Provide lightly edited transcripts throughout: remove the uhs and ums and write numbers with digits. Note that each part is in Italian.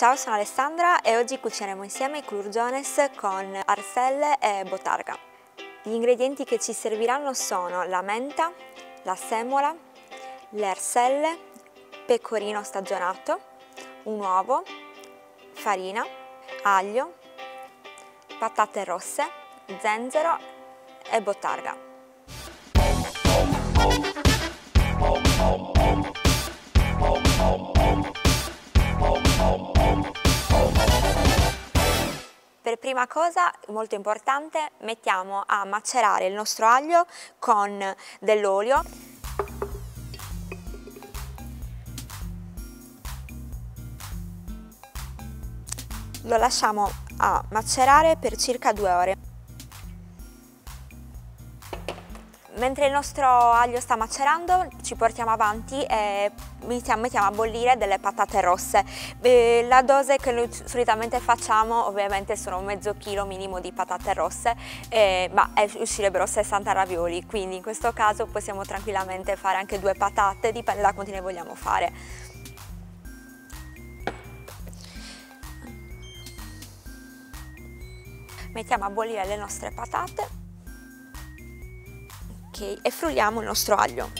Ciao, sono Alessandra e oggi cucineremo insieme i culurgiones con arselle e bottarga. Gli ingredienti che ci serviranno sono la menta, la semola, le arselle, pecorino stagionato, un uovo, farina, aglio, patate rosse, zenzero e bottarga. Per prima cosa, molto importante, mettiamo a macerare il nostro aglio con dell'olio. Lo lasciamo a macerare per circa 2 ore. Mentre il nostro aglio sta macerando, ci portiamo avanti e mettiamo a bollire delle patate rosse. La dose che noi solitamente facciamo ovviamente sono mezzo chilo minimo di patate rosse, ma uscirebbero 60 ravioli, quindi in questo caso possiamo tranquillamente fare anche 2 patate, dipende da quanti ne vogliamo fare. Mettiamo a bollire le nostre patate e frulliamo il nostro aglio.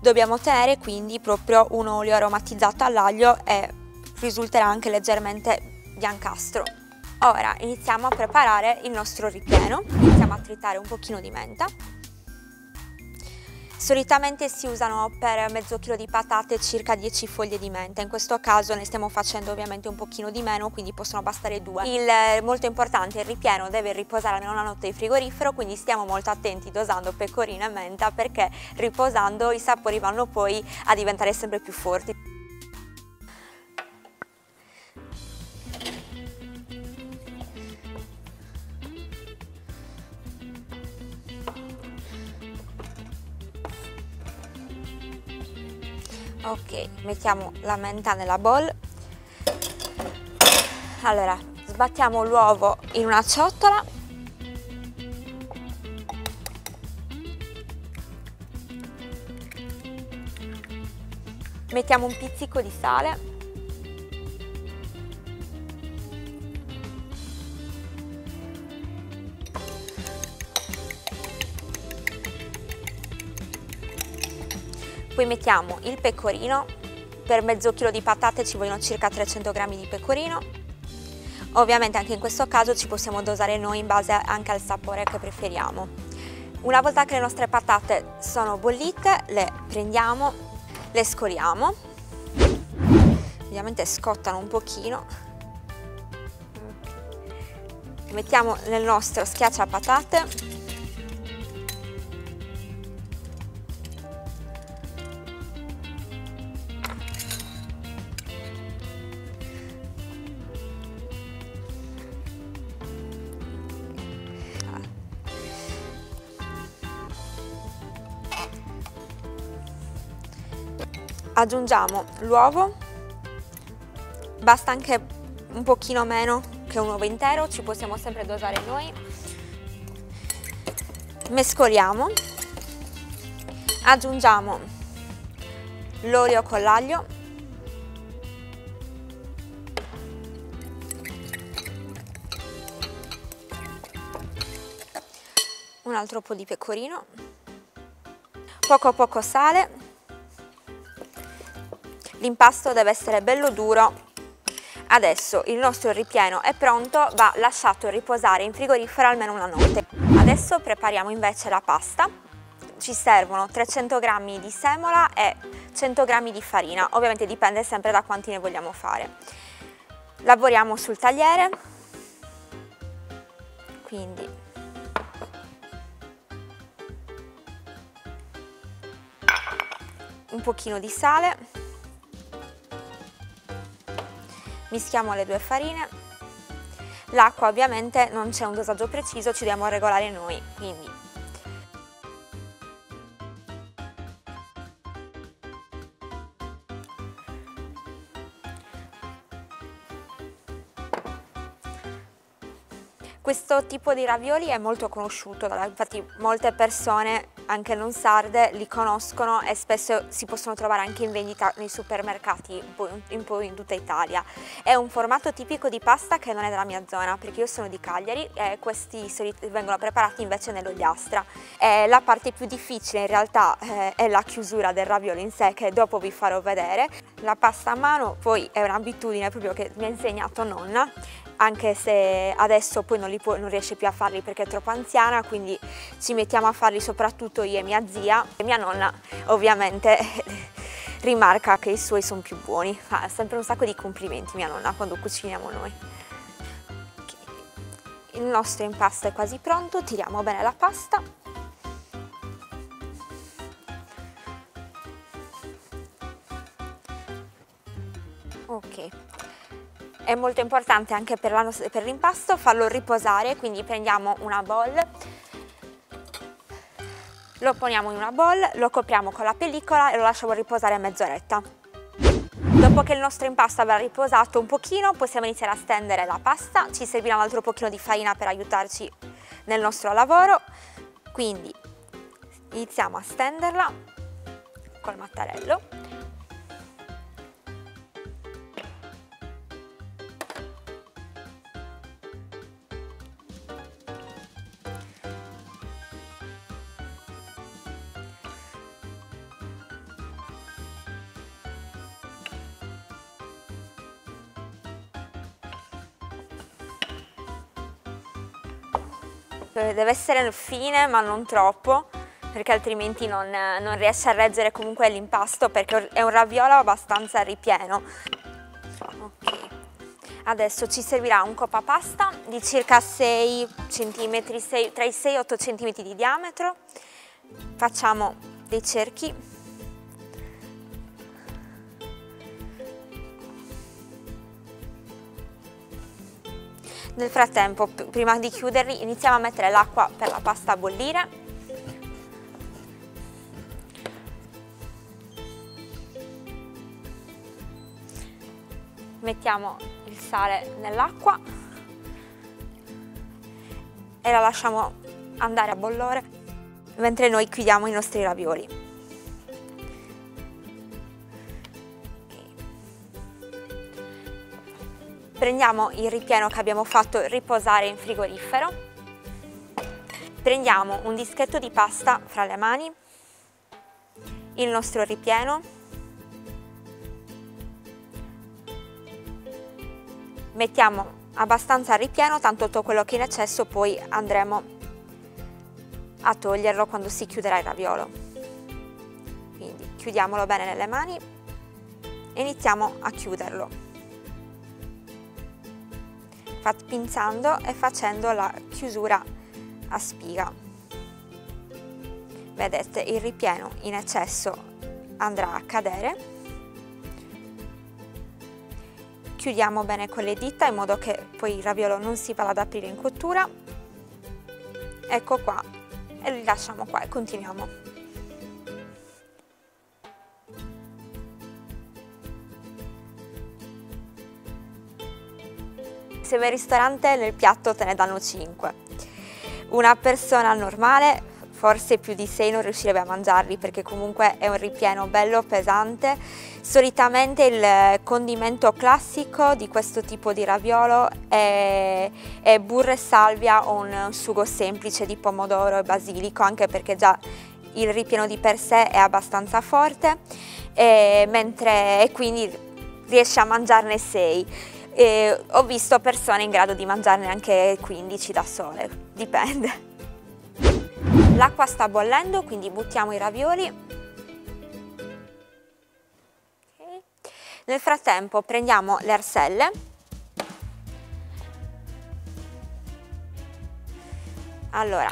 Dobbiamo ottenere quindi proprio un olio aromatizzato all'aglio e risulterà anche leggermente biancastro. Ora iniziamo a preparare il nostro ripieno. Iniziamo a tritare un pochino di menta. Solitamente si usano per mezzo chilo di patate circa 10 foglie di menta, in questo caso ne stiamo facendo ovviamente un pochino di meno, quindi possono bastare 2. Molto importante, il ripieno deve riposare almeno una notte in frigorifero, quindi stiamo molto attenti dosando pecorino e menta, perché riposando i sapori vanno poi a diventare sempre più forti. Ok, mettiamo la menta nella bowl. Allora, sbattiamo l'uovo in una ciotola. Mettiamo un pizzico di sale. Poi mettiamo il pecorino. Per mezzo chilo di patate ci vogliono circa 300 g di pecorino. Ovviamente anche in questo caso ci possiamo dosare noi in base anche al sapore che preferiamo. Una volta che le nostre patate sono bollite, le prendiamo, le scoliamo. Ovviamente scottano un pochino. Mettiamo nel nostro schiacciapatate. Aggiungiamo l'uovo, basta anche un pochino meno che un uovo intero, ci possiamo sempre dosare noi. Mescoliamo, aggiungiamo l'olio con l'aglio, un altro po' di pecorino, poco a poco sale. L'impasto deve essere bello duro. Adesso il nostro ripieno è pronto, va lasciato riposare in frigorifero almeno una notte. Adesso prepariamo invece la pasta. Ci servono 300 g di semola e 100 g di farina, ovviamente dipende sempre da quanti ne vogliamo fare. Lavoriamo sul tagliere, quindi un pochino di sale. Mischiamo le 2 farine, l'acqua ovviamente non c'è un dosaggio preciso, ci dobbiamo regolare noi, quindi. Questo tipo di ravioli è molto conosciuto, infatti molte persone, anche non sarde, li conoscono e spesso si possono trovare anche in vendita nei supermercati un po' in tutta Italia. È un formato tipico di pasta che non è della mia zona, perché io sono di Cagliari e questi vengono preparati invece nell'ogliastra. La parte più difficile in realtà è la chiusura del raviolo in sé, che dopo vi farò vedere. La pasta a mano poi è un'abitudine proprio che mi ha insegnato nonna, anche se adesso poi non riesce più a farli perché è troppo anziana, quindi ci mettiamo a farli soprattutto io e mia zia, e mia nonna ovviamente rimarca che i suoi sono più buoni, fa sempre un sacco di complimenti mia nonna quando cuciniamo noi. Okay. Il nostro impasto è quasi pronto, tiriamo bene la pasta. Ok. È molto importante anche per l'impasto farlo riposare, quindi prendiamo una bowl, lo poniamo in una bowl, lo copriamo con la pellicola e lo lasciamo riposare mezz'oretta. Dopo che il nostro impasto avrà riposato un pochino, possiamo iniziare a stendere la pasta. Ci servirà un altro pochino di farina per aiutarci nel nostro lavoro, quindi iniziamo a stenderla col mattarello. Deve essere fine ma non troppo, perché altrimenti non riesce a reggere comunque l'impasto, perché è un raviolo abbastanza ripieno. Okay. Adesso ci servirà un coppa pasta di circa 6 cm, tra i 6 e 8 cm di diametro. Facciamo dei cerchi. Nel frattempo, prima di chiuderli, iniziamo a mettere l'acqua per la pasta a bollire. Mettiamo il sale nell'acqua e la lasciamo andare a bollore mentre noi chiudiamo i nostri ravioli. Prendiamo il ripieno che abbiamo fatto riposare in frigorifero, prendiamo un dischetto di pasta fra le mani, il nostro ripieno, mettiamo abbastanza ripieno, tanto tutto quello che è in eccesso poi andremo a toglierlo quando si chiuderà il raviolo. Quindi chiudiamolo bene nelle mani e iniziamo a chiuderlo, pinzando e facendo la chiusura a spiga. Vedete, il ripieno in eccesso andrà a cadere. Chiudiamo bene con le dita in modo che poi il raviolo non si vada ad aprire in cottura. Ecco qua, e li lasciamo qua e continuiamo. Nel ristorante nel piatto te ne danno 5. Una persona normale forse più di 6 non riuscirebbe a mangiarli, perché comunque è un ripieno bello pesante. Solitamente il condimento classico di questo tipo di raviolo è burro e salvia o un sugo semplice di pomodoro e basilico, anche perché già il ripieno di per sé è abbastanza forte e quindi riesce a mangiarne 6. E ho visto persone in grado di mangiarne anche 15 da sole, dipende. L'acqua sta bollendo, quindi buttiamo i ravioli. Okay. Nel frattempo prendiamo le arselle. Allora,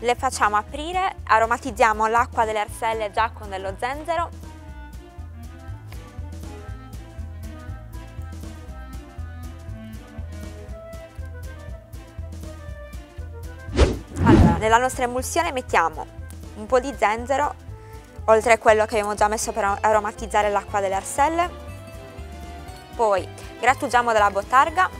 le facciamo aprire, aromatizziamo l'acqua delle arselle già con dello zenzero. Nella nostra emulsione mettiamo un po' di zenzero, oltre a quello che abbiamo già messo per aromatizzare l'acqua delle arselle. Poi grattugiamo della bottarga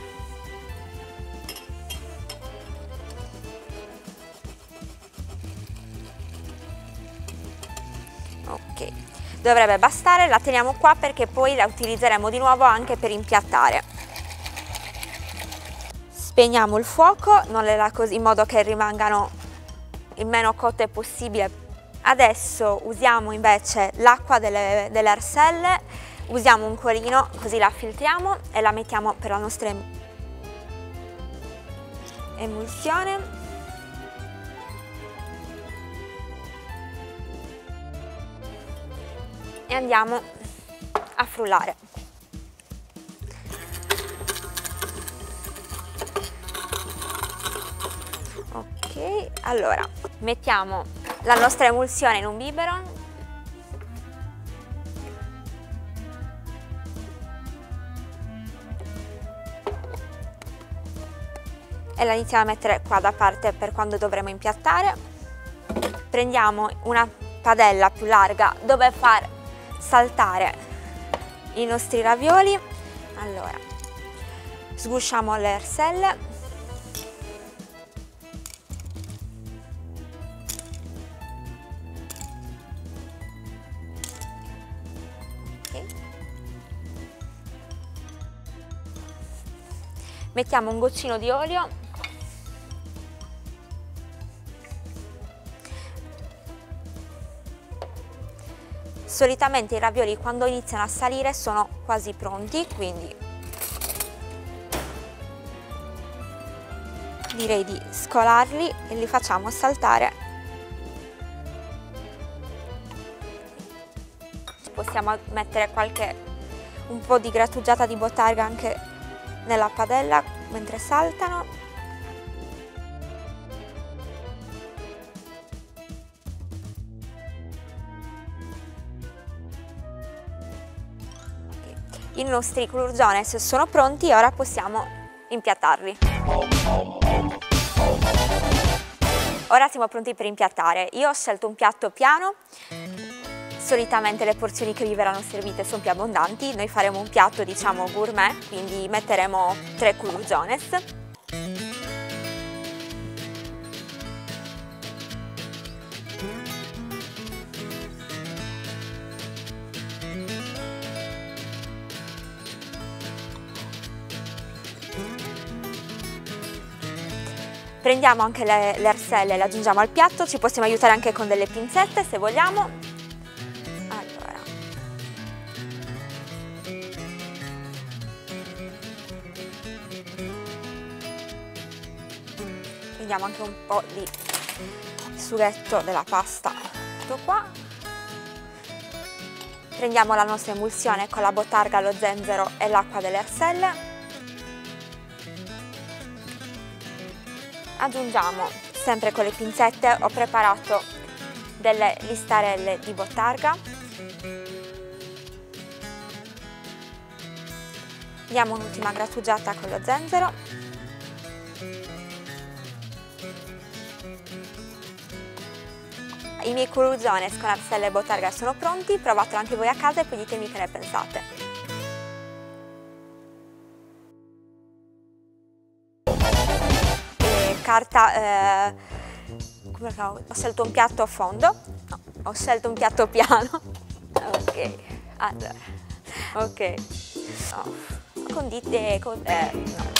dovrebbe bastare, la teniamo qua perché poi la utilizzeremo di nuovo anche per impiattare. Spegniamo il fuoco, non le la così, in modo che rimangano il meno cotte possibile. Adesso usiamo invece l'acqua delle arselle, usiamo un cuorino così la filtriamo e la mettiamo per la nostra emulsione. E andiamo a frullare. Ok, allora mettiamo la nostra emulsione in un biberon. E la iniziamo a mettere qua da parte per quando dovremo impiattare. Prendiamo una padella più larga dove far saltare i nostri ravioli. Allora sgusciamo le arselle, okay. Mettiamo un goccino di olio . Solitamente i ravioli quando iniziano a salire sono quasi pronti, quindi direi di scolarli e li facciamo saltare. Possiamo mettere un po' di grattugiata di bottarga anche nella padella mentre saltano. I nostri culurgione sono pronti, ora possiamo impiattarli. Ora siamo pronti per impiattare. Io ho scelto un piatto piano, solitamente le porzioni che vi verranno servite sono più abbondanti, noi faremo un piatto diciamo gourmet, quindi metteremo 3 culurgiones. Prendiamo anche le arselle e le aggiungiamo al piatto, ci possiamo aiutare anche con delle pinzette se vogliamo. Allora. Prendiamo anche un po' di sughetto della pasta, tutto qua. Prendiamo la nostra emulsione con la bottarga, lo zenzero e l'acqua delle arselle. Aggiungiamo sempre con le pinzette, ho preparato delle listarelle di bottarga. Diamo un'ultima grattugiata con lo zenzero. I miei culurgione con arselle e bottarga sono pronti, provatelo anche voi a casa e poi ditemi che ne pensate. Ho scelto un piatto a fondo, no, ho scelto un piatto piano, ok, allora, ok, no. Condite, no.